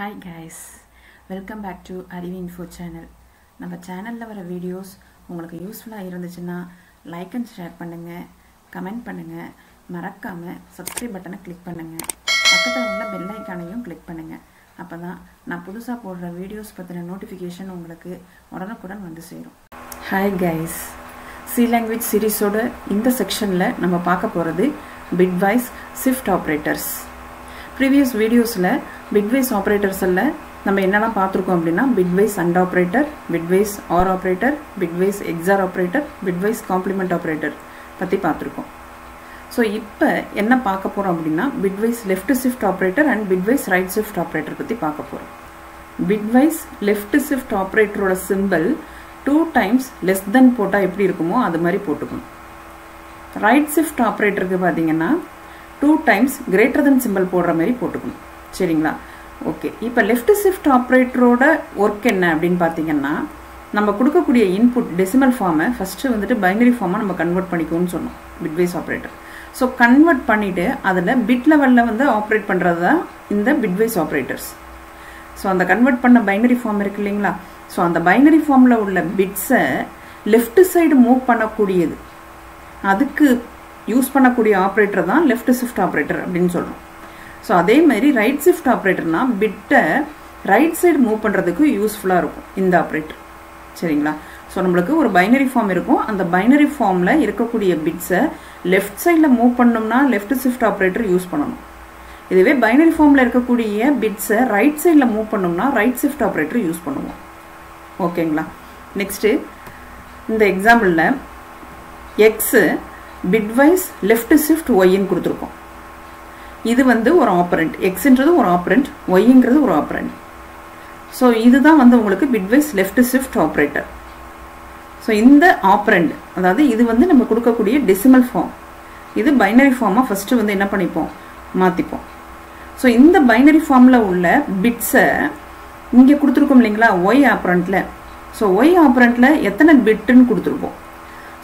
Hi guys, welcome back to Arivu Info Channel. நம்ம சேனல்ல வர வீடியோஸ் உங்களுக்கு யூஸ்ஃபுல்லா இருந்துச்சுன்னா லைக் and ஷேர் பண்ணுங்க, கமெண்ட் பண்ணுங்க, மறக்காம subscribe பட்டனை click பண்ணுங்க. பக்கத்துல உள்ள பெல் ஐகானையும் click பண்ணுங்க. அப்பதான் நான் புதுசா போடுற வீடியோஸ் பத்தின நோட்டிஃபிகேஷன் உங்களுக்கு உடனுக்குடன் வந்து சேரும். Hi guys, C language series ஓட இந்த செக்ஷன்ல நம்ம பார்க்க போறது bitwise shift operators. प्रीवियस वीडियोसल बिटवाइज ऑपरेटर्स नम्म एन्नालाम पार्त्तिरुक्कोम अप्पडिना bitwise AND operator, bitwise OR operator, bitwise XOR operator, bitwise complement operator पत्ति पार्त्तिरुक्कोम. सो इप्पो एन्ना पार्क्क पोरोम अप्पडिना bitwise left shift operator and bitwise right shift operator पत्ति पार्क्क पोरोम. बिटवाइज लेफ्ट शिफ्ट ऑपरेटरोड सिंबल 2 टाइम्स लेस देन पोट्टा एप्पडी इरुक्कुमो अदु मारी पोट्टुक्कुम. राइट शिफ्ट ऑपरेटरक्कु पाथींगन्ना 2 टाइम्स ग्रेटर देन सिंबल போடுற மாதிரி போட்டுக்கணும். சரிங்களா? ஓகே. இப்போ லெஃப்ட் ஷிஃப்ட் ஆபரேட்டரோட வர்க் என்ன அப்படினு பாத்தீங்கன்னா நம்ம கொடுக்கக்கூடிய இன்புட் டெசிமல் ஃபார்மை ஃபர்ஸ்ட் வந்துட்டு பைனரி ஃபார்மா நம்ம கன்வர்ட் பண்ணிக்கோன்னு சொன்னோம். Bitwise operator. சோ கன்வர்ட் பண்ணிட்டு அதுல பிட் லெவல்ல வந்து ஆபரேட் பண்றது தான் இந்த பிட்வைஸ் ஆபரேட்டர்ஸ். சோ அந்த கன்வர்ட் பண்ண பைனரி ஃபார்ம் இருக்கு இல்லீங்களா? சோ அந்த பைனரி ஃபார்ம்ல உள்ள பிட்ஸ லெஃப்ட் சைடு மூவ் பண்ணக்கூடியது அதுக்கு यूस पड़कूर आप्रेटर दाँ लेफ्ट शिफ्ट आप्रेटर अब सो अदार राइट शिफ्ट आप्रेटरना बिट राइट साइड मूव पड़े यूस्फुला आप्रेटर सर सो नम्बर और बाइनरी फॉर्म अंत binary form bits left side move पड़ोना लेफ्ट शिफ्ट आप्रेटर यूस पड़नों इे बाइनरी फॉर्मकूर बिट्स राइट साइड मूव पड़ोना राइट शिफ्ट आप्रेटर यूस पड़ो ओके नेक्स्ट इत example x bitwise left shift y ன்னு கொடுத்திருக்கோம். இது வந்து ஒரு ஆபரண்ட் x ன்றது ஒரு ஆபரண்ட் y ன்றது ஒரு ஆபரண்ட். சோ இதுதான் வந்து உங்களுக்கு bitwise left shift operator. So இந்த ஆபரண்ட் அதாவது இது வந்து நம்ம கொடுக்கக்கூடிய டெசிமல் ஃபார்ம். இது பைனரி ஃபார்மா ஃபர்ஸ்ட் வந்து என்ன பண்ணிப்போம் மாத்திப்போம். சோ இந்த பைனரி ஃபார்ம்ல உள்ள பிட்ஸ இங்க கொடுத்திருக்கோம் இல்லீங்களா y ஆபரண்ட்ல. சோ y ஆபரண்ட்ல எத்தனை பிட்னு கொடுத்திருப்போம்.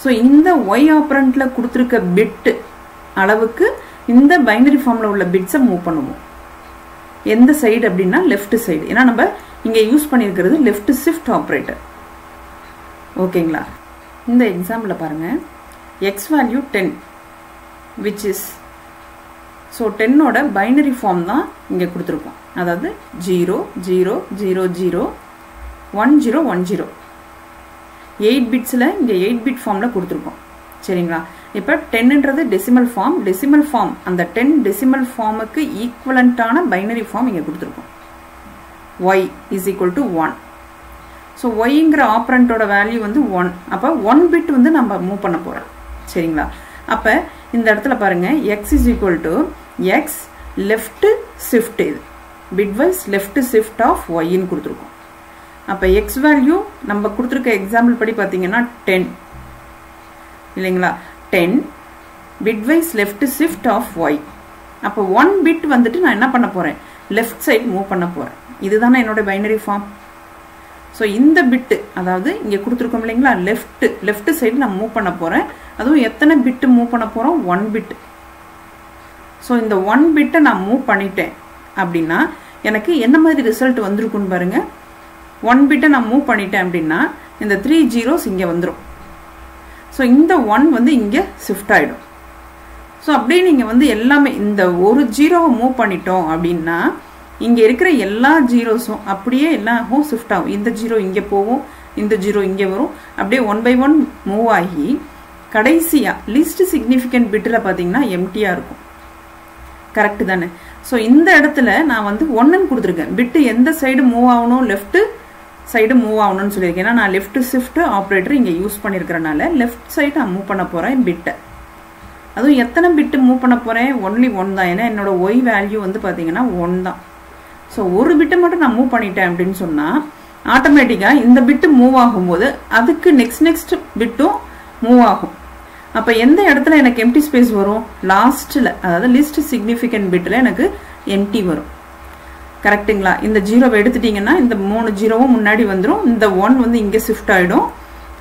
So, இந்த y operandல கொடுத்திருக்க பிட் அளவுக்கு இந்த பைனரி ஃபார்ம்ல உள்ள பிட்ஸை மூவ் பண்ணுவோம். எந்த சைடு அப்படினா லெஃப்ட் சைடு. ஏனா நம்ம இங்க யூஸ் பண்ணியிருக்கிறது லெஃப்ட் ஷிஃப்ட் ஆபரேட்டர். ஓகேங்களா? இந்த எக்ஸாம்பிள்ல பாருங்க. x value 10 which is so 10 ஓட பைனரி ஃபார்ம் தான் இங்க கொடுத்திருக்கோம். அதாவது 0 0 0 0 10 10 8 பிட்ஸ்ல இங்க 8 பிட் ஃபார்ம்ல கொடுத்திருக்கோம். சரிங்களா? இப்போ 10 ன்றது டெசிமல் ஃபார்ம். டெசிமல் ஃபார்ம் அந்த 10 டெசிமல் ஃபார்முக்கு ஈக்குவலன்ட்டான பைனரி ஃபார்ம் இங்க கொடுத்திருக்கோம். y = 1. சோ y ங்கற ஆபரண்டோட வேல்யூ வந்து 1. அப்ப 1 பிட் வந்து நம்ம மூவ் பண்ண போறோம். சரிங்களா? அப்ப இந்த இடத்துல பாருங்க x = x left shift இது bitwise left shift of y ன்னு கொடுத்திருக்கோம். அப்ப x value நம்ம கொடுத்திருக்க எக்ஸாம்பிள் படி பாத்தீங்கன்னா 10 இல்லீங்களா? 10 bitwise left shift of y. அப்ப 1 bit வந்துட்டு நான் என்ன பண்ண போறேன் லெஃப்ட் சைடு மூவ் பண்ண போறேன். இதுதான் என்னோட பைனரி ஃபார்ம். சோ இந்த பிட் அதாவது இங்க கொடுத்திருக்கோம் இல்லீங்களா லெஃப்ட் சைடு நான் மூவ் பண்ண போறேன். அதுவும் எத்தனை பிட் மூவ் பண்ண போறோம் 1 bit. சோ இந்த 1 bit நான் மூவ் பண்ணிட்டேன் அப்படினா எனக்கு என்ன மாதிரி ரிசல்ட் வந்திருக்குன்னு பாருங்க. 1 பிட் நான் மூவ் பண்ணிட்டேன் அப்படினா இந்த 3 zeros இங்க வந்துரும். சோ இந்த 1 வந்து இங்க ஷிஃப்ட் ஆயிடும். சோ அப்படியே நீங்க வந்து எல்லாமே இந்த ஒரு ஜீரோவை மூவ் பண்ணிட்டோம் அப்படினா இங்க இருக்கிற எல்லா zeros-ம் அப்படியே எல்லாமே ஷிஃப்ட் ஆகும். இந்த ஜீரோ இங்க போவும், இந்த ஜீரோ இங்க வரும். அப்படியே 1 by 1 மூவ் ஆகி கடைசியா லீஸ்ட் சிக்னிஃபிகன்ட் பிட்ல பாத்தீங்கன்னா எம்டியா இருக்கும். கரெக்ட் தானே? சோ இந்த இடத்துல நான் வந்து 1 ன்னு கொடுத்திருக்கேன். பிட் எந்த சைடு மூவ் ஆவணும் லெஃப்ட் சைடு மூவ் ஆகணும்னு சொல்லியிருக்கேன். ஏன்னா நான் லெஃப்ட் ஷிஃப்ட் ஆப்ரேட்டர் இங்கே யூஸ் பண்ணியிருக்கிறனால லெஃப்ட் சைடு நான் மூவ் பண்ண போகிறேன் பிட்டை. அதுவும் எத்தனை பிட்டு மூவ் பண்ண போகிறேன் ஒன்லி 1 தான். ஏன்னா என்னோட ஒய் வேல்யூ வந்து பார்த்தீங்கன்னா 1 தான். ஸோ ஒரு பிட்டை மட்டும் நான் மூவ் பண்ணிட்டேன் அப்படின்னு சொன்னால் ஆட்டோமேட்டிக்காக இந்த பிட்டு மூவ் ஆகும்போது அதுக்கு நெக்ஸ்ட் பிட்டும் மூவ் ஆகும். அப்போ எந்த இடத்துல எனக்கு எம்டி ஸ்பேஸ் வரும் லாஸ்ட்டில் அதாவது லீஸ்ட் சிக்னிஃபிகன்ட் பிட்டில் எனக்கு எம்டி வரும். கரெக்ட்டுங்களா? இந்த ஜீரோவை எடுத்துட்டீங்கன்னா இந்த 3 ஜீரோவும் முன்னாடி வந்துடும். இந்த 1 வந்து இங்கே ஷிஃப்ட் ஆகிடும்.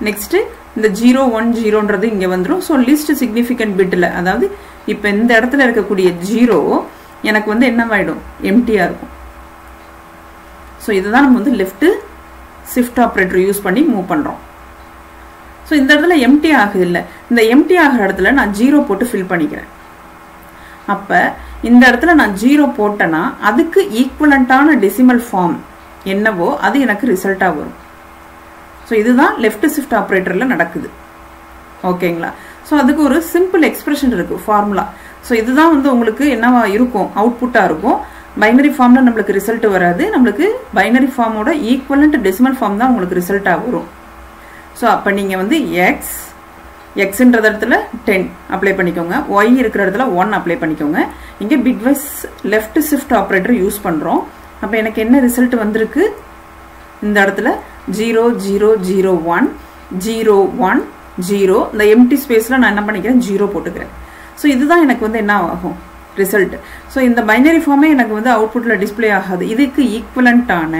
நெக்ஸ்ட்டு இந்த 0 1 0ன்றது இங்கே வந்துடும். ஸோ லீஸ்ட் சிக்னிஃபிகன்ட் பிட்டில் அதாவது இப்போ இந்த இடத்துல இருக்கக்கூடிய ஜீரோ எனக்கு வந்து என்னவாயிடும் எம்டியாக இருக்கும். So, this is the left shift operator use பண்ணி move பண்றோம். So, இந்த இடத்துல empty ஆகுது இல்ல. இந்த empty ஆகுற இடத்துல நான் 0 போட்டு fill பண்ணிக்கிறேன். அப்ப இந்த இடத்துல நான் 0 போட்டனா அதுக்கு equivalent ஆன decimal form என்னவோ அது எனக்கு ரிசல்ட்டா வரும். So, இதுதான் left shift operatorல நடக்குது. ஓகேங்களா? So, அதுக்கு ஒரு simple expression இருக்கு, formula. So, இதுதான் உங்களுக்கு என்னவா இருக்கும் outputா இருக்கும். Binary form ला नम्मलुक्कु result वरादु नम्मलुक्कु binary form ओड equivalent decimal form தான் உங்களுக்கு result ஆகும். சோ அப்ப நீங்க x ன்ற இடத்துல 10 அப்ளை பண்ணிக்கோங்க, y இருக்கிற இடத்துல 1 அப்ளை பண்ணிக்கோங்க. இங்க bitwise left shift operator use பண்றோம். அப்ப எனக்கு என்ன result வந்திருக்கு? இந்த இடத்துல 0 0 0 1 0 1 0 இந்த empty spaceல நான் என்ன பண்ணிக்கிறேன் 0 போட்டுக்கிறேன். சோ இதுதான் எனக்கு என்ன ஆகும் result. So, in the binary form எனக்கு outputல display ஆகாது. இதுக்கு equivalent ஆன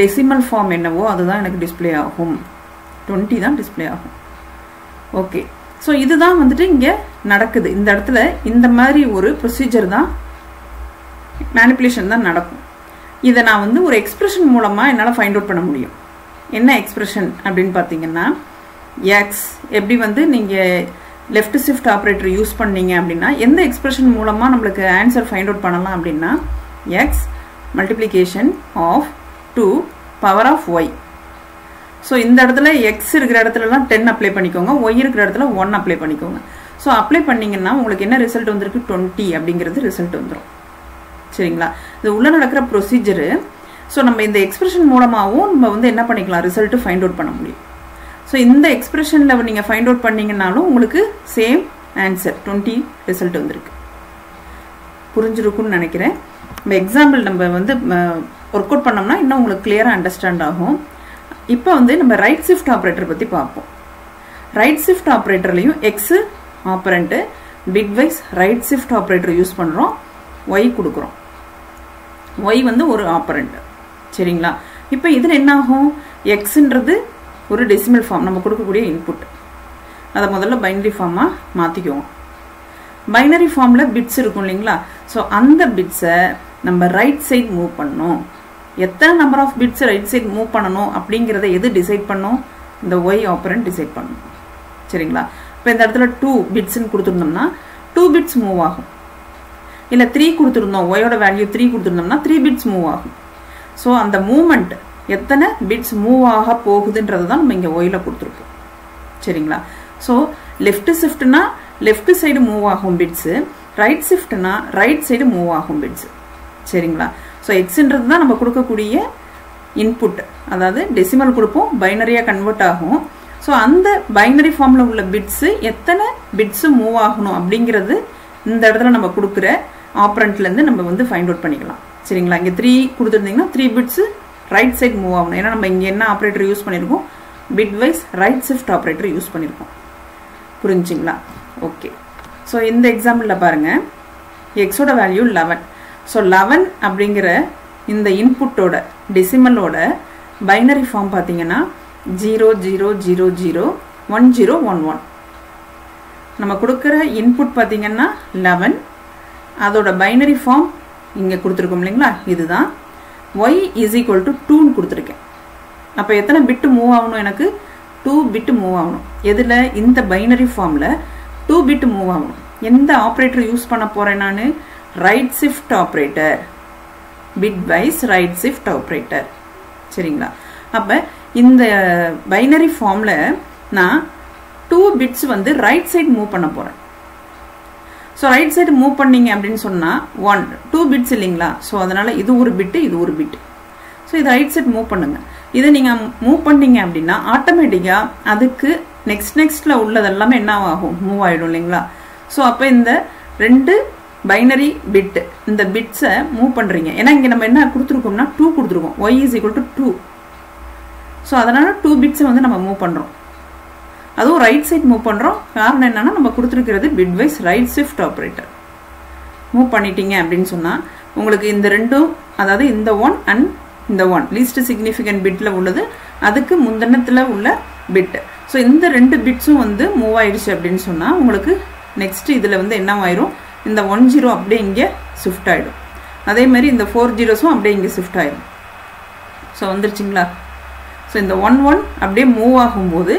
decimal form என்னவோ அதுதான் எனக்கு display ஆகும். 20 தான் display ஆகும். Okay. So, இதுதான் இங்க நடக்குது. இந்த இடத்துல இந்த மாதிரி ஒரு procedure தான் manipulation தான் நடக்கும். இதை நான் ஒரு expression மூலமா என்னால find out பண்ண முடியும். என்ன expression அப்படின்னு பாத்தீங்கன்னா x எப்படி நீங்க left shift operator use பண்ணீங்க அப்படினா எந்த expression மூலமா நமக்கு answer find out பண்ணலாம் அப்படினா x multiplication of 2 power of y. So இந்த இடத்துல x இருக்கிற இடத்துல எல்லாம் 10 அப்ளை பண்ணிக்கோங்க, y இருக்கிற இடத்துல 1 அப்ளை பண்ணிக்கோங்க. சோ அப்ளை பண்ணீங்கன்னா உங்களுக்கு என்ன ரிசல்ட் வந்திருக்கு 20 அப்படிங்கிறது ரிசல்ட் வந்துரும். சரிங்களா? இது உள்ள நடக்கிற procedure. சோ நம்ம இந்த expression மூலமாவும் நம்ம என்ன பண்ணிக்கலாம் ரிசல்ட் find out பண்ண முடியும். So, in the expression level, you find out the same answer, 20 result. The example number work out panna clear understand. Now, we will right shift operator. Right shift operator, x operand, bitwise right shift operator use panna, y kudukron. Y is one operand. Now, what is x? ஒரு decimal form நம்ம கொடுக்கக்கூடிய input அத முதல்ல binary form ஆ மாத்திக்குவோம். binary formல bits இருக்கும் இல்லீங்களா? So அந்த bits நம்ம right side move பண்ணனும். எத்தனை number of bits right side move பண்ணனும் அப்படிங்கறதை எது decide பண்ணும்? இந்த y operand decide பண்ணும். சரிங்களா? இப்ப இந்த இடத்துல 2 bits ன்னு கொடுத்திருந்தோம்னா 2 bits move ஆகும். இல்ல 3 கொடுத்திருந்தோம், y ஓட வேல்யூ 3 கொடுத்திருந்தோம்னா 3 bits move ஆகும். சோ அந்த மூவ்மென்ட் எத்தனை bits move ஆக போகுதுன்றது தான் நம்ம இங்க ஒயில கொடுத்திருக்கோம். சரிங்களா? சோ left shift னா left side move ஆகும் bits, right shift னா right side move ஆகும் bits. சரிங்களா? சோ x ன்றது தான் நம்ம கொடுக்கக்கூடிய input. அதாவது decimal கொடுப்போம், binary ஆ convert ஆகும். சோ அந்த binary formல உள்ள bits எத்தனை bits move ஆகணும் அப்படிங்கிறது இந்த இடத்துல நம்ம கொடுக்கிற operandல இருந்து நம்ம find out பண்ணிக்கலாம். சரிங்களா? இங்க 3 கொடுத்திருந்தீங்கன்னா 3 bits right side move ஆகணும். ஏன்னா நம்ம இங்க என்ன ஆபரேட்டர் யூஸ் பண்ணிருக்கோம்? bitwise right shift operator use பண்ணிருக்கோம். புரிஞ்சிங்களா? ஓகே. சோ இந்த எக்ஸாம்பிள்ல பாருங்க x ஓட வேல்யூ 11. சோ 11 அப்படிங்கற இந்த இன்புட்டோட டெசிமலோட பைனரி ஃபார்ம் பாத்தீங்கன்னா 00001011. நம்ம கொடுக்கிற இன்புட் பாத்தீங்கன்னா 11, அதோட பைனரி ஃபார்ம் இங்க கொடுத்திருக்கோம் இல்லீங்களா? இதுதான் y is equal to 2 ன்னு கொடுத்திருக்கேன். அப்ப எத்தனை bit move ஆகணும்? எனக்கு 2 bit move ஆகணும். எதுல? இந்த பைனரி ஃபார்ம்ல 2 bit move ஆகணும். எந்த ஆபரேட்டர் யூஸ் பண்ண போறேன் நான்? right shift operator, bitwise right shift operator. சரிங்களா? அப்ப இந்த பைனரி ஃபார்ம்ல நான் 2 bits right side move பண்ண போறேன். So right side move பண்ணீங்க அப்படினு சொன்னா 1 2 bits இல்லீங்களா? சோ அதனால இது ஒரு பிட், இது ஒரு பிட். சோ இது right side move பண்ணுங்க. இத நீங்க move பண்ணீங்க அப்படினா ஆட்டோமேட்டிக்கா அதுக்கு நெக்ஸ்ட்ல உள்ளது எல்லாமே என்ன ஆகும்? மூவ் ஆயிடும் இல்லீங்களா? சோ அப்ப இந்த ரெண்டு பைனரி பிட் இந்த bits மூவ் பண்றீங்க. ஏனா இங்க நம்ம என்ன கொடுத்திருக்கோம்னா 2 கொடுத்திருக்கோம். y is equal to 2. So அதனால 2 bits நம்ம மூவ் பண்றோம். அதுவும் ரைட் சைட் மூவ் பண்றோம். காரணம் என்னன்னா நம்ம கொடுத்திருக்கிறது bitwise right shift operator. Move பண்ணிட்டீங்க அப்படினு சொன்னா உங்களுக்கு இந்த ரெண்டும், அதாவது இந்த 1 and இந்த 1 least significant bitல உள்ளது அதுக்கு முந்தினத்துல உள்ள பிட். சோ இந்த ரெண்டு பிட்ஸும் மூவ் ஆயிருச்சு அப்படினு சொன்னா உங்களுக்கு நெக்ஸ்ட் இதுல என்ன ஆயிரும்? இந்த 10 அப்படியே இங்க ஷிஃப்ட் ஆயிடும். அதே மாதிரி இந்த 4 zeros அப்படியே இங்க ஷிஃப்ட் ஆயிடும். So vandruchingla. So in the 1 1 abde move agumbodhu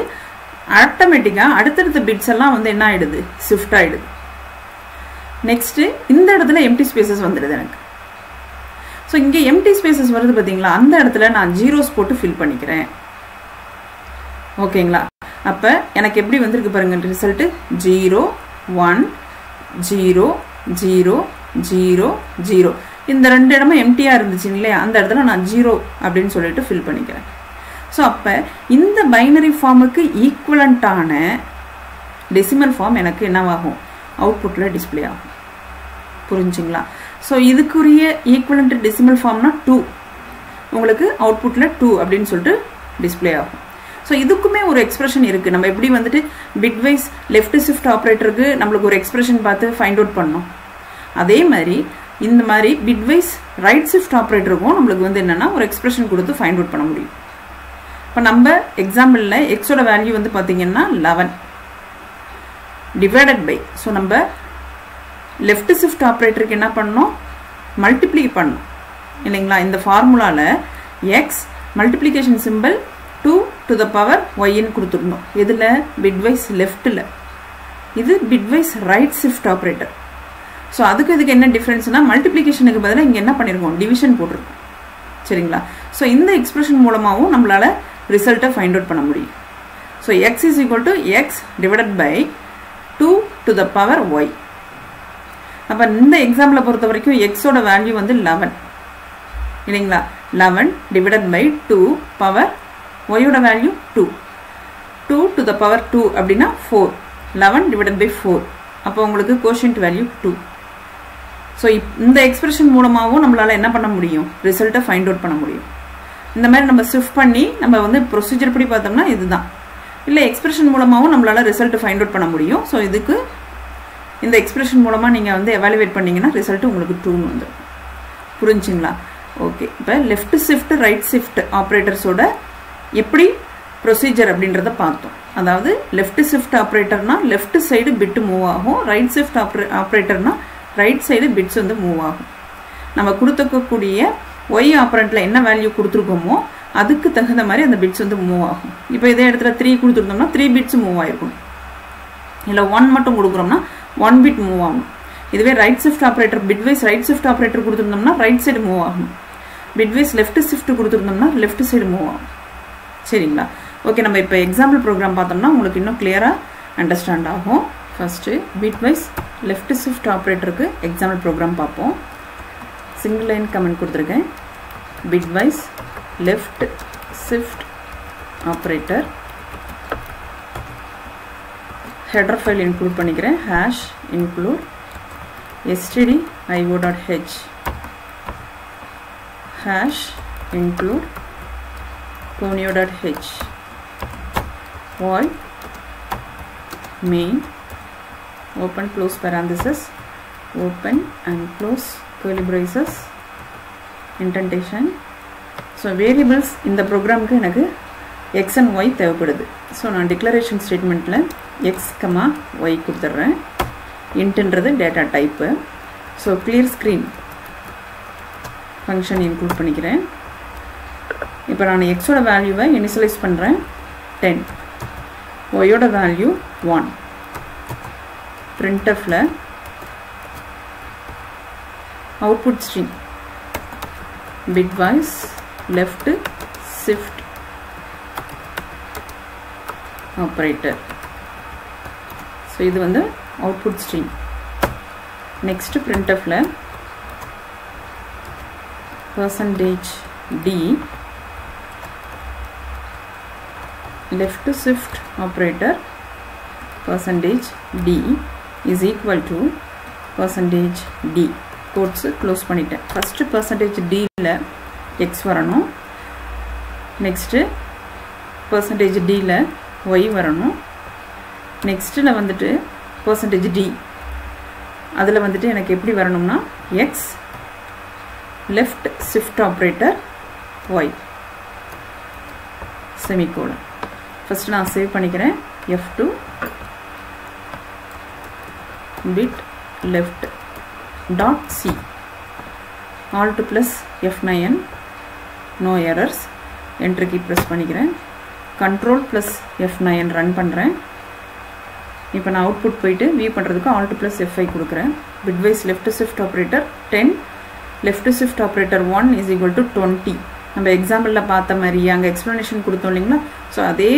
automatically adutha bits alla vandu enna aidudhu shift aidudhu. Next indha edathila empty spaces vandrudhu enakku. So inge empty spaces varudhu pathingala andha edathila na zeros potu fill panikiren. ஓகேங்களா அப்ப எனக்கு எப்படி வந்திருக்கு பாருங்க result 0 1 0 0 0 0 இந்த ரெண்டு இடமும் எம்டியா இருந்துச்சு இல்லையா அந்த இடத்துல நான் 0 அப்படினு சொல்லிட்டு fill பண்ணிக்கிறேன் சோ அப்ப இந்த பைனரி ஃபார்முக்கு ஈக்குவலன்ட் ஆன டெசிமல் ஃபார்ம் எனக்கு என்னவாகும் அவுட்புட்ல டிஸ்ப்ளே ஆகும் புரிஞ்சீங்களா சோ இதுக்குரிய ஈக்குவலன்ட் டெசிமல் ஃபார்ம்னா 2 உங்களுக்கு அவுட்புட்ல 2 அப்படினு சொல்லிட்டு டிஸ்ப்ளே ஆகும் So, இதுக்குமே ஒரு எக்ஸ்பிரஷன் இருக்கு நம்ம எப்படி வந்துட்டு பிட் வைஸ் லெஃப்ட் ஷிஃப்ட் ஆபரேட்டருக்கு நமக்கு ஒரு எக்ஸ்பிரஷன் பார்த்து ஃபைண்ட் அவுட் பண்ணோம் அதே மாதிரி இந்த மாதிரி பிட் வைஸ் ரைட் ஷிஃப்ட் ஆபரேட்டருக்கும் நமக்கு வந்து என்னன்னா ஒரு எக்ஸ்பிரஷன் கொடுத்து ஃபைண்ட் அவுட் பண்ண முடியும் இப்போ நம்ம எக்ஸாம்பிள்ல x ஓட வேல்யூ வந்து பாத்தீங்கன்னா 11 டிவைடட் பை சோ நம்ம லெஃப்ட் ஷிஃப்ட் ஆபரேட்டருக்கு என்ன பண்ணோம் மல்டிப்ளை பண்ணோம் இல்லீங்களா இந்த ஃபார்முலால x multiplication symbol 2 to the power y in கொடுத்துறோம் எதுல bitwise leftல இது bitwise right shift operator so அதுக்கு இதுக்கு என்ன டிஃபரன்ஸ்னா மல்டிப்ளிகேஷனுக்கு பதிலா இங்க என்ன பண்ணிருக்கோம் டிவிஷன் போட்டுறோம் சரிங்களா சோ இந்த எக்ஸ்பிரஷன் மூலமாவும் நம்மளால ரிசல்ட்ட ஃபைண்ட் அவுட் பண்ண முடியும் so x = x / 2 to the power y அப்ப இந்த எக்ஸாம்பிள பொறுத்த வரைக்கும் x ஓட வேல்யூ வந்து 11 இல்லீங்களா 11 / 2 power y ஓட வேல்யூ 2 2 to the power 2 அப்படினா 4 11 / 4 அப்ப உங்களுக்கு கோஷியன்ட் வேல்யூ 2 சோ இந்த எக்ஸ்பிரஷன் மூலமாவும் நம்மளால என்ன பண்ண முடியும் ரிசல்ட்ட ஃபைண்ட் அவுட் பண்ண முடியும் இந்த மாதிரி நம்ம ஷிஃப்ட் பண்ணி நம்ம வந்து ப்ரொசீஜர் படி பார்த்தோம்னா இதுதான் இல்ல எக்ஸ்பிரஷன் மூலமாவும் நம்மளால ரிசல்ட்ட ஃபைண்ட் அவுட் பண்ண முடியும் சோ இதுக்கு இந்த எக்ஸ்பிரஷன் மூலமா நீங்க வந்து எவாலுவேட் பண்ணீங்கனா ரிசல்ட் உங்களுக்கு 2 னு வந்துரும் புரிஞ்சீங்களா ஓகே இப்போ லெஃப்ட் ஷிஃப்ட் ரைட் ஷிஃப்ட் ஆபரேட்டர்ஸோட எப்படி ப்ரொசீஜர் அப்படின்றத பார்த்தோம் அதாவது லெஃப்ட் ஷிஃப்ட் ஆபரேட்டர்னா லெஃப்ட் சைடு பிட் மூவ் ஆகும் ரைட் ஷிஃப்ட் ஆபரேட்டர்னா ரைட் சைடு பிட்ஸ் வந்து மூவ் ஆகும் நம்ம கொடுத்துக்கக்கூடிய y ஆபரண்ட்ல என்ன வேல்யூ கொடுத்துருக்கோமோ அதுக்கு தகுந்த மாதிரி அந்த பிட்ஸ் வந்து மூவ் ஆகும் இப்போ இதே இடத்துல 3 கொடுத்துட்டோம்னா 3 பிட்ஸ் மூவ் ஆயிருக்கும் இல்ல 1 மட்டும் கொடுக்குறோம்னா 1 பிட் மூவ் ஆகும் இதுவே right shift operator bitwise right shift operator கொடுத்துட்டோம்னா ரைட் சைடு மூவ் ஆகும் பிட்வைஸ் லெஃப்ட் ஷிஃப்ட் கொடுத்துட்டோம்னா லெஃப்ட் சைடு மூவ் ஆகும் சரிங்களா ஓகே நம்ம இப்போ எக்ஸாம்பிள் ப்ரோக்ராம் பார்த்தோம்னா உங்களுக்கு இன்னும் கிளியரா அண்டர்ஸ்டாண்ட் ஆகும் ஃபர்ஸ்ட் பிட்வைஸ் லெஃப்ட் ஷிஃப்ட் ஆபரேட்டருக்கு எக்ஸாம்பிள் ப்ரோக்ராம் பார்ப்போம் சிங்கிள் லைன் கமெண்ட் கொடுத்துருக்கேன் bitwise left shift operator header file include பண்ணிக்கிறேன் hash include stdio.h hash include conio.h void main open close parenthesis open and close curly braces indentation so variables in the program ku enakku x and y தேவைப்படுது so நான் declaration statementல x, y கொடுத்துறேன் intன்றது data type so clear screen function include பண்ணிக்கிறேன் இப்போ நான் x ஓட வேல்யூவை initialise பண்றேன் 10 y ஓட வேல்யூ 1 printfல output string bitwise left shift operator so இது வந்து அவுட்புட் ஸ்ட்ரிங் நெக்ஸ்ட் printfல %d left shift operator %d is equal to %d quotes close பண்ணிட்டேன் first %d ல x வரணும் next %d ல y வரணும் next ல வந்துட்டு %d அதுல வந்துட்டு எனக்கு எப்படி வரணும்னா x left shift operator y semicolon first ना सेव पनिकरें F2 bit left dot C alt plus F9 no errors enter key press पण्णिक्किरेन कंट्रोल प्लस F9 रन पण्णुरेन इप्पो ना आउटपुट போயிடு व्यू பண்றதுக்கு alt plus F5 கொடுக்கிறேன் bitwise left shift operator 10 left shift operator 1 is equal to 20 நம்ம எக்ஸாம்பிள்ல பார்த்த மாதிரி அங்க எக்ஸ்பிளனேஷன் கொடுத்தோம் இல்லீங்களா சோ அதே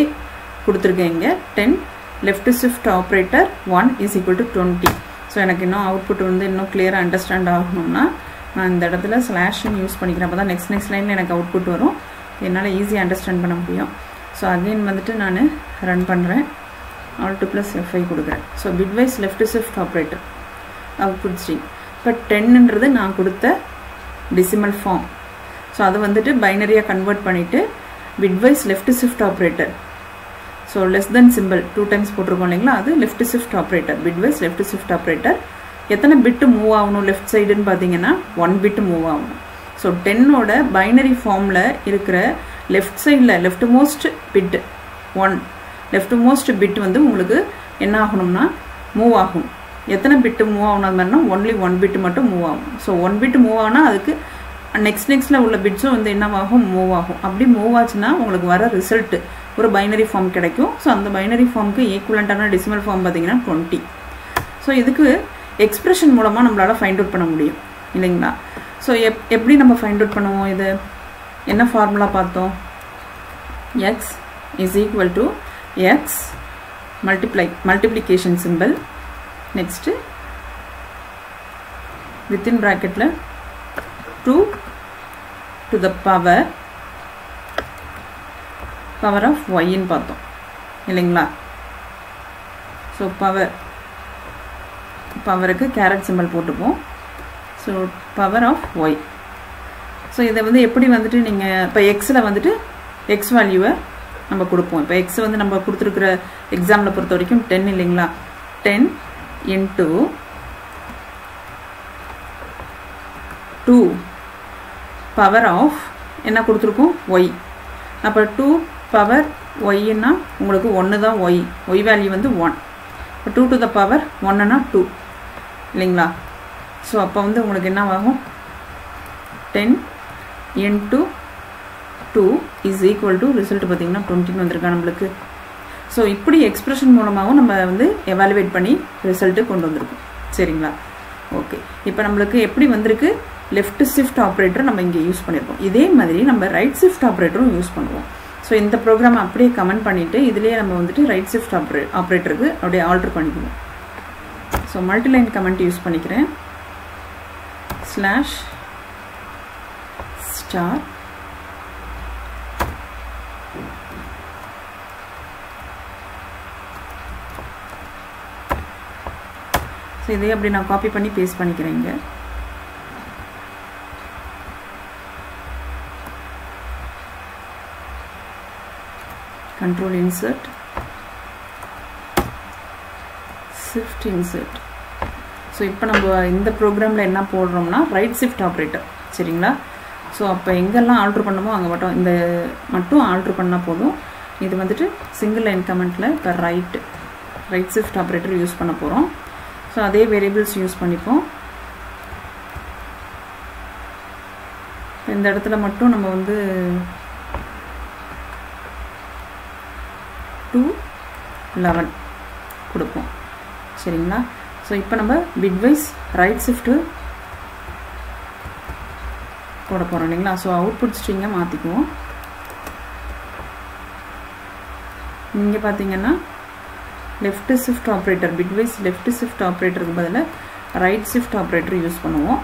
கொடுத்திருக்கேன் இங்க 10 left shift operator 1 is equal to 20 so எனக்கு இன்னும் அவுட்புட் வந்து இன்னும் clear அண்டர்ஸ்டாண்ட் ஆகணும்னா நான் இந்த இடத்துல ஸ்லாஷ் யூஸ் பண்ணிக்கிறேன் அப்பதான் நெக்ஸ்ட் லைன்ல எனக்கு அவுட்புட் வரும் என்னால ஈஸியா அண்டர்ஸ்டாண்ட் பண்ண முடியும் சோ அகைன் வந்துட்டு நான் ரன் பண்றேன் alt plus f5 கொடுக்கிறேன் so bitwise left shift operator output string இப்ப 10 ன்றது நான் கொடுத்த டெசிமல் ஃபார்ம் சோ அது வந்துட்டு பைனரியா கன்வர்ட் பண்ணிட்டு bitwise left shift operator so less than symbol 2 times போட்டுருக்கோம் இல்லங்களா அது left shift operator bitwise left shift operator எத்தனை பிட் மூவ் ஆவணும் லெஃப்ட் சைடுன்னு பாத்தீங்கன்னா 1 பிட் மூவ் ஆவணும் சோ 10 ஓட பைனரி ஃபார்ம்ல இருக்கிற லெஃப்ட் சைடுல left most bit 1 left most bit வந்து உங்களுக்கு என்ன ஆகணும்னா மூவ் ஆகும் எத்தனை பிட் மூவ் ஆவணும்னா only 1 பிட் மட்டும் மூவ் ஆகும் சோ 1 பிட் மூவ் ஆனா அதுக்கு நெக்ஸ்ட்ல உள்ள பிட்ஸ் வந்து என்ன ஆகும் மூவ் ஆகும் அப்படி மூவ் ஆச்சுனா உங்களுக்கு வர ரிசல்ட் ஒரு பைனரி ஃபார்ம் கிடைக்கும் சோ அந்த பைனரி ஃபார்முக்கு ஈக்குவலன்ட்டான டெசிமல் ஃபார்ம் பாத்தீங்கன்னா 20 சோ இதுக்கு एक्सप्रेशन மூலமா நம்மளால ஃபைண்ட் அவுட் பண்ண முடியும் இல்லீங்களா சோ எப்படி நம்ம ஃபைண்ட் அவுட் பண்ணுவோம் இது என்ன ஃபார்முலா பார்த்தோம் x is equal to x multiplication symbol next within bracket la 2 to the power of y ன்னு பார்த்தோம் இல்லீங்களா சோ power க்கு கேரட் சிம்பல் போட்டுப்போம் so power of y so இத வந்து எப்படி வந்துட்டு நீங்க இப்ப x ல வந்துட்டு x வேல்யூவை நம்ம கொடுப்போம் இப்ப x வந்து நம்ம கொடுத்திருக்கிற एग्जामல பொறுத்த வரைக்கும் 10 இல்லீங்களா 10 into 2 power of என்ன கொடுத்திருக்கோம் y அப்ப 2 power y ன்னா உங்களுக்கு 1 தான் y வேல்யூ வந்து 1 2 to the power 1 ना 2 இல்லீங்களா சோ அப்ப வந்து உங்களுக்கு என்ன ஆகும் 10 into 2 is equal to result பாத்தீங்கன்னா 20 ன்னு வந்திருக்கா நமக்கு சோ இப்படி எக்ஸ்பிரஷன் மூலமாவும் நம்ம வந்து எவாலுவேட் பண்ணி ரிசல்ட் கொண்டு வந்திருக்கோம் சரிங்களா ஓகே இப்போ நமக்கு எப்படி வந்திருக்கு லெஃப்ட் ஷிஃப்ட் ஆபரேட்டர் நம்ம இங்க யூஸ் பண்ணிருக்கோம் இதே மாதிரி நம்ம ரைட் ஷிஃப்ட் ஆபரேட்டரும் யூஸ் பண்ணுவோம் சோ இந்த புரோகிராம் அப்படியே கமெண்ட் பண்ணிட்டு இதுலயே நம்ம வந்துட்டு ரைட் ஷிஃப்ட் ஆபரேட்டருக்கு அப்படியே ஆல்டர் பண்ணிக்குவோம் so multi line comment use பண்ணிக்கிறேன் ஸ்லாஷ் ஸ்டார் சோ இதை அப்படியே நான் காப்பி பண்ணி பேஸ்ட் பண்ணிக்கிறேன் இங்க Control insert, shift insert. So इप्पन नम्बर इंदर program ले इन्ना पोड़ रोम ना right shift operator चरिंगला. So अप्पन इंगल ना alter पन्ना मो अंग बटो इंदर मट्टू alter पन्ना पोड़ो. इधर मंदिर single line command ले पर right shift operator use पन्ना पोड़ो. So आधे variables use पनी पो. इंदर अर्थला मट्टू नम्बर इंदर 2 11 கொடுப்போம் சரிங்களா சோ இப்போ நம்ம bitwise ரைட் ஷிஃப்ட் போட போறோம் இல்லீங்களா சோ அவுட்புட் ஸ்ட்ரிங்கை மாத்திக்குவோம் இங்க பாத்தீங்கன்னா left shift operator bitwise left shift ஆபரேட்டருக்கு பதிலா ரைட் ஷிஃப்ட் ஆபரேட்டர் யூஸ் பண்ணுவோம்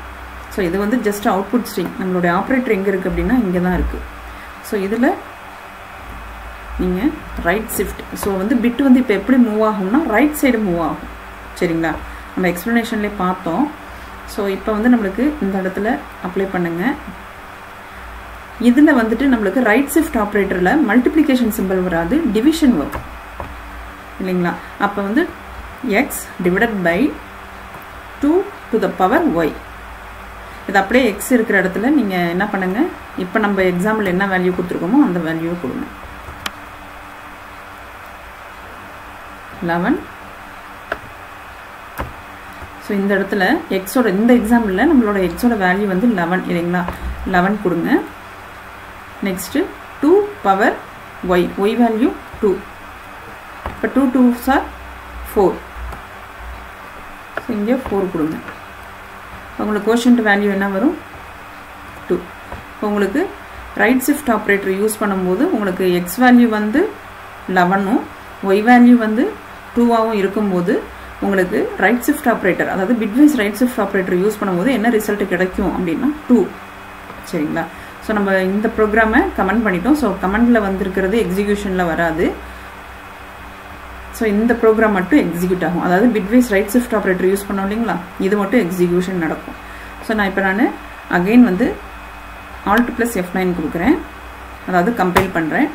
சோ இது வந்து ஜஸ்ட் அவுட்புட் ஸ்ட்ரிங் நம்மளுடைய ஆபரேட்டர் எங்க இருக்கு அப்படினா இங்க தான் இருக்கு சோ இதுல நீங்க ரைட் ஷிஃப்ட் சோ வந்து பிட் வந்து இப்ப எப்படி மூவ் ஆகும்னா ரைட் சைடு மூவ் ஆகும் சரிங்களா நம்ம எக்ஸ்பிளனேஷன்லயே பார்த்தோம் சோ இப்போ வந்து நமக்கு இந்த இடத்துல அப்ளை பண்ணுங்க இதுல வந்துட்டு நமக்கு ரைட் ஷிஃப்ட் ஆபரேட்டர்ல மல்டிப்ளிகேஷன் சிம்பல் வராது டிவிஷன் வரும் இல்லீங்களா அப்ப வந்து x divided by 2 to the power y இது அப்படியே x இருக்கிற இடத்துல நீங்க என்ன பண்ணுங்க இப்போ நம்ம எக்ஸாம்பிள்ல என்ன வேல்யூ கொடுத்திருக்கோமோ அந்த வேல்யூ கொடுங்க 11 சோ இந்த இடத்துல x ஓட இந்த एग्जांपलல நம்மளோட x ஓட வேல்யூ வந்து 11 இல்லீங்களா 11 கொடுங்க Next 2 power y. Y value 2. But 2 2's are 4. So, here 4 கொடுங்க. உங்களுக்கு quotient value என்ன வரும் 2. உங்களுக்கு right shift operator யூஸ் பண்ணும்போது உங்களுக்கு x value வந்து 11 உம் y value வந்து 2 ஆவும் இருக்கும்போது உங்களுக்கு right shift operator அதாவது bitwise right shift operator use பண்ணும்போது என்ன ரிசல்ட் கிடைக்கும் அப்படினா 2 சரிங்களா சோ நம்ம இந்த புரோகிராமை கமெண்ட் பண்ணிட்டோம் சோ கமெண்ட்ல வந்திருக்கிறது எக்ஸிகியூஷன்ல வராது சோ இந்த புரோகிராம் மட்டும் எக்ஸிக்யூட் ஆகும் அதாவது bitwise right shift operator use பண்ணோம்லீங்களா இது மட்டும் எக்ஸிகியூஷன் நடக்கும் சோ நான் இப்போ நான் again வந்து alt plus f9 கொடுக்கிறேன் அதாவது கம்பைல் பண்றேன்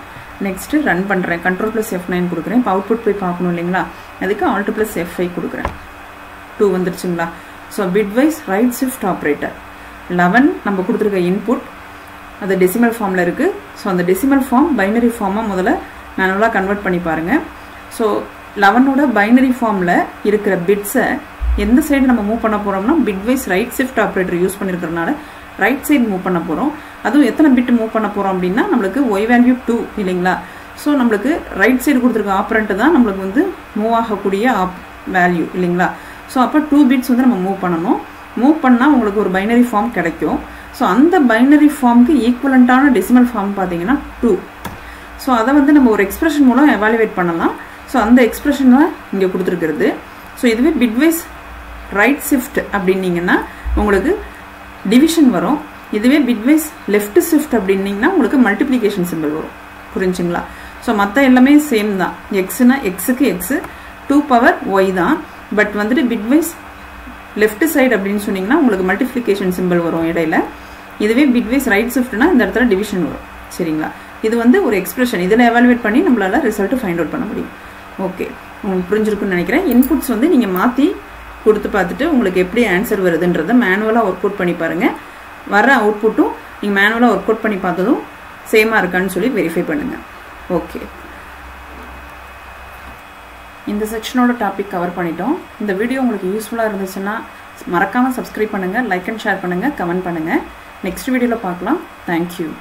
नेक्स्ट रन पण्रेन कंट्रोल प्लस F9 கொடுக்கிறேன் அவுட்புட் போய் பார்க்கணும் இல்லீங்களா அதுக்கு alt plus F5 கொடுக்கிறேன் 2 வந்துருச்சுங்களா so bitwise right shift operator 11 நம்ம கொடுத்திருக்க இன்புட் அது டெசிமல் ஃபார்ம்ல இருக்கு சோ அந்த டெசிமல் ஃபார்ம் பைனரி ஃபார்மா முதல்ல மேனுவலா கன்வர்ட் பண்ணி பாருங்க சோ 11 ஓட பைனரி ஃபார்ம்ல இருக்கிற பிட்ஸ் எந்த சைடு நம்ம மூவ் பண்ண போறோம்னா bitwise right shift operator use பண்ணிருக்கிறதுனால right side move பண்ண போறோம் அதுவும் எத்தனை பிட் மூவ் பண்ண போறோம் அப்படினா நமக்கு y value 2 இல்லீங்களா சோ நமக்கு ரைட் சைடு கொடுத்திருக்க ஆபரண்ட் தான் நமக்கு வந்து மூவ் ஆக கூடிய வேல்யூ இல்லீங்களா சோ அப்ப 2 பிட்ஸ் வந்து நம்ம மூவ் பண்ணனும் மூவ் பண்ணா உங்களுக்கு ஒரு பைனரி ஃபார்ம் கிடைக்கும் சோ அந்த பைனரி ஃபார்ம்க்கு ஈக்குவலன்ட்டான டெசிமல் ஃபார்ம் பாத்தீங்கன்னா 2 சோ அத வந்து நம்ம ஒரு எக்ஸ்பிரஷன் மூலம் எவாலுவேட் பண்ணலாம் சோ அந்த எக்ஸ்பிரஷன் இங்க கொடுத்திருக்கிறது சோ இதுவே bitwise ரைட் shift அப்படினீங்கன்னா உங்களுக்கு डिविजन वरों இதுவே bitwise left shift அப்படின்னீங்கன்னா உங்களுக்கு மல்டிப்ளிகேஷன் சிம்பல் வரும் புரிஞ்சீங்களா சோ மத்த எல்லாமே சேம் தான் x னா x க்கு x 2 பவர் y தான் பட் வந்து bitwise left side அப்படினு சொன்னீங்கன்னா உங்களுக்கு மல்டிப்ளிகேஷன் சிம்பல் வரும் இடையில இதுவே bitwise right shiftனா இந்த இடத்துல டிவிஷன் வரும் சரிங்களா இது வந்து ஒரு எக்ஸ்பிரஷன் இதனை எவாலுவேட் பண்ணி நம்மளால ரிசல்ட் ஃபைண்ட் அவுட் பண்ண முடியும் ஓகே உங்களுக்கு புரிஞ்சிருக்கும்னு நினைக்கிறேன் இன்புட்ஸ் வந்து நீங்க மாத்தி கொடுத்து பார்த்துட்டு உங்களுக்கு எப்படி ஆன்சர் வருதுன்றதை மேனுவலா வொர்க் அவுட் பண்ணி பாருங்க வர அவுட்புட்டும் நீங்க மேனுவலா வொர்க் அவுட் பண்ணி பார்த்ததும் சேமா இருக்கான்னு சொல்லி வெரிஃபை பண்ணுங்க ஓகே இந்த செக்ஷனோட டாபிக் கவர் பண்ணிட்டோம் இந்த வீடியோ உங்களுக்கு யூஸ்ஃபுல்லா இருந்துச்சுன்னா மறக்காம சப்ஸ்கிரைப் பண்ணுங்க லைக் அண்ட் ஷேர் பண்ணுங்க கமெண்ட் பண்ணுங்க நெக்ஸ்ட் வீடியோல பார்க்கலாம் Thank you